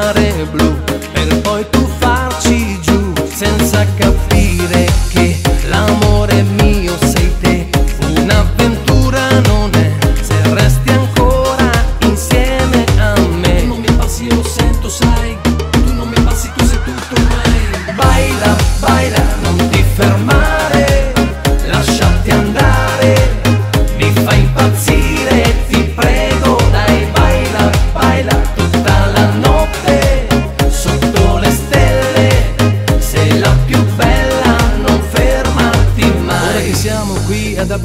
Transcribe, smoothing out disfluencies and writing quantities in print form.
mare blu per poi tuffarci giù senza capire che l'amore mio sei te. Un'avventura non è se resti ancora insieme a me. Tu non mi passi, io lo sento, sai, tu non mi passi, tu sei tutto mai. Baila, baila, non ti fermare, lasciati andare, mi fai impazzire, ti prego, dai, baila, baila tutta la notte sotto le stelle, sei la più bella, non fermarti mai. Ora che siamo qui ad